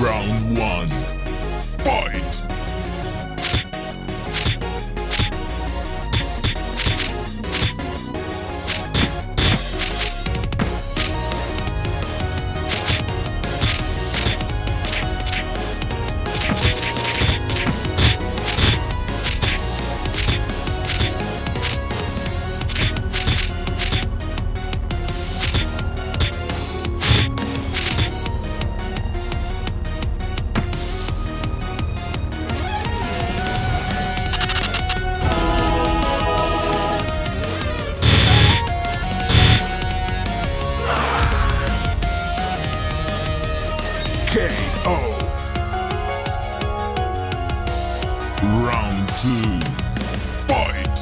Round 1. Fight! KO. Round 2. Fight!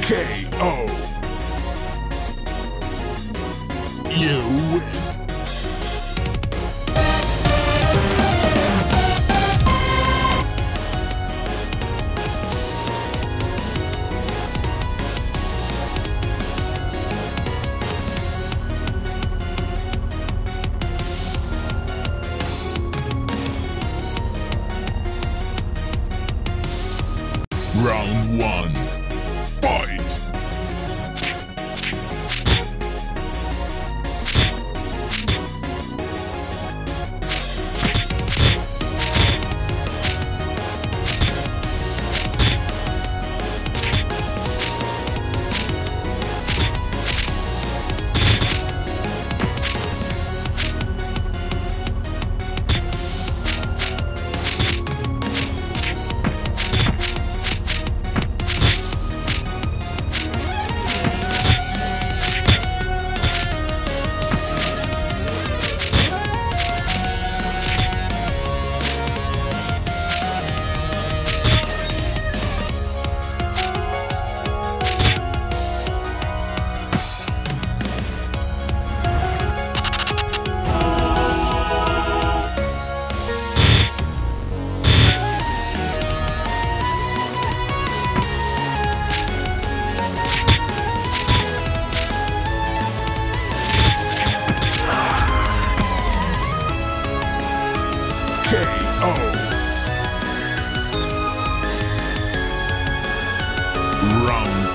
KO. You win. Round 1. Fight! KO. Round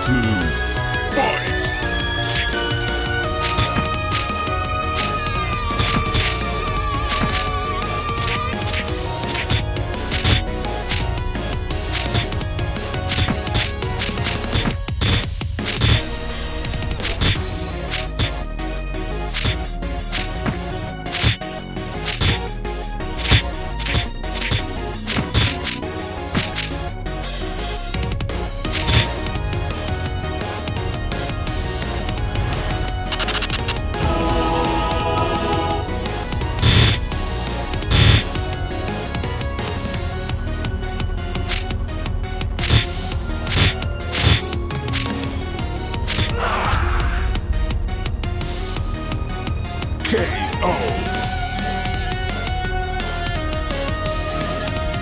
2. KO.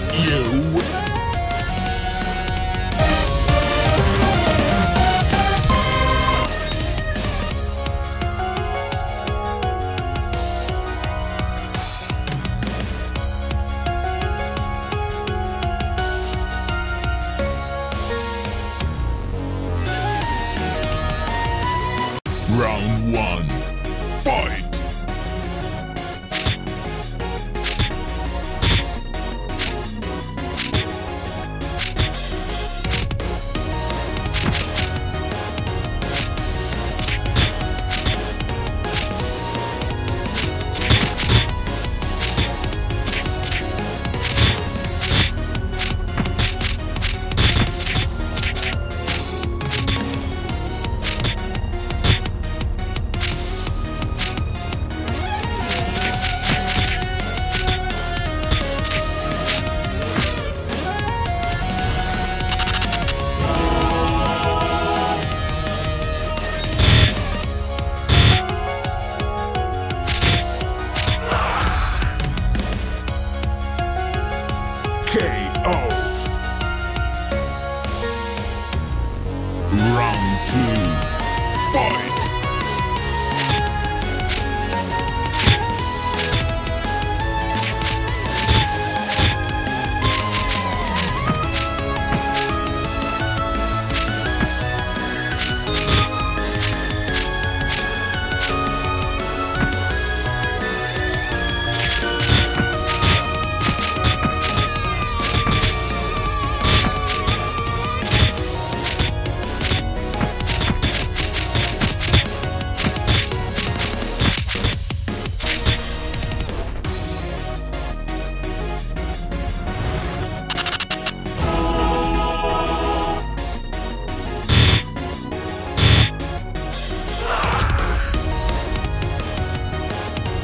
You win. Round 1. Fight!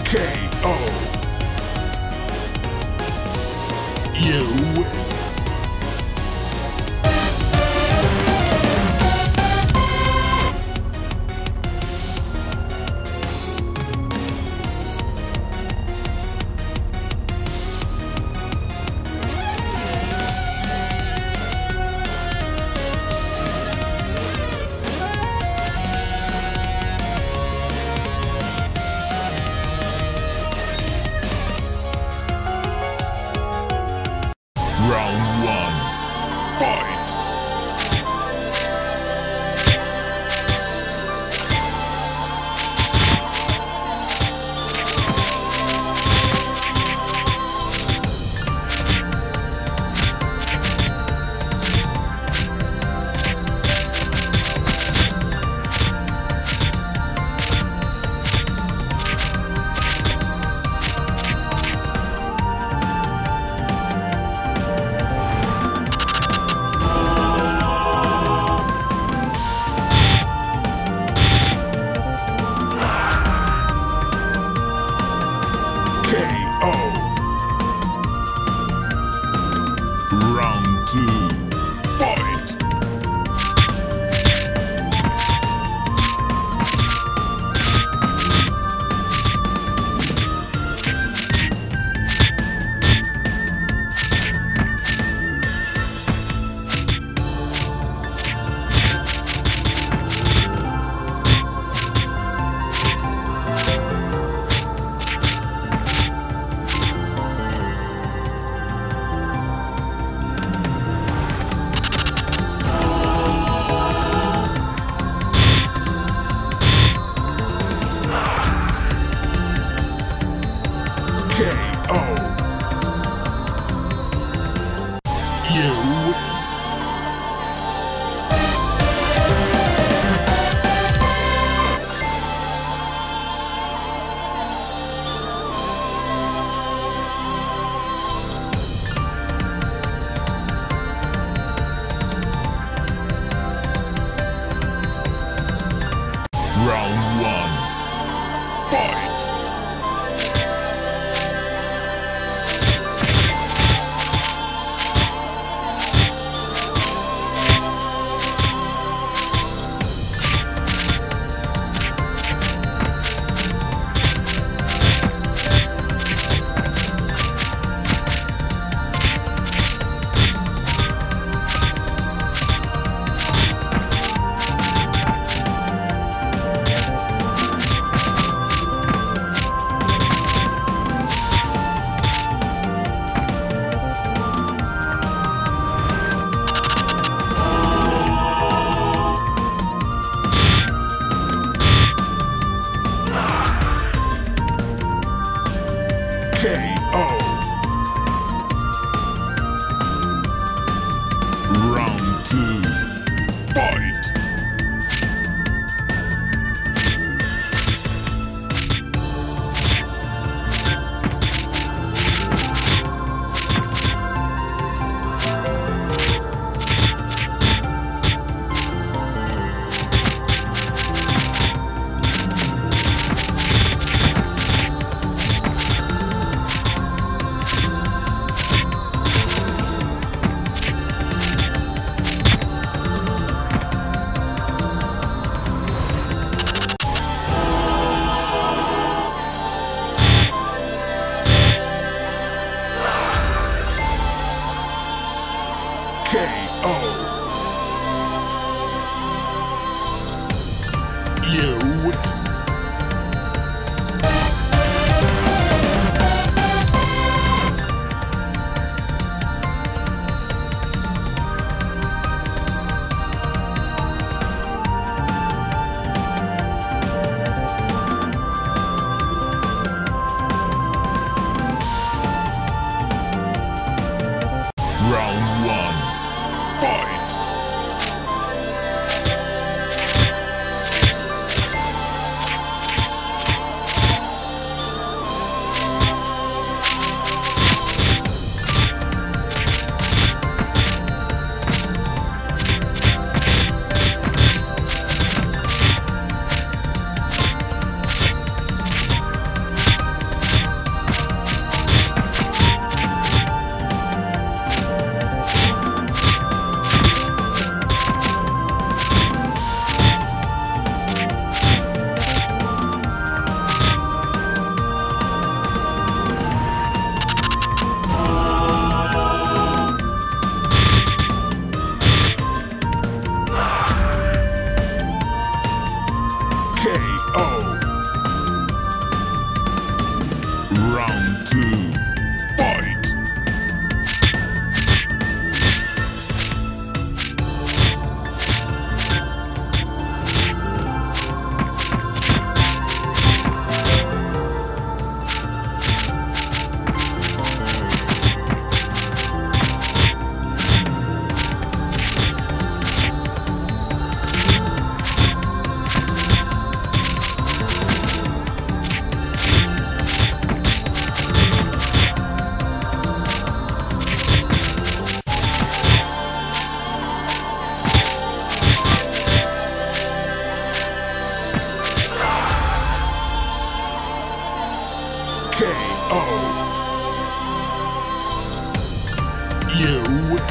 KO. You win. KO. You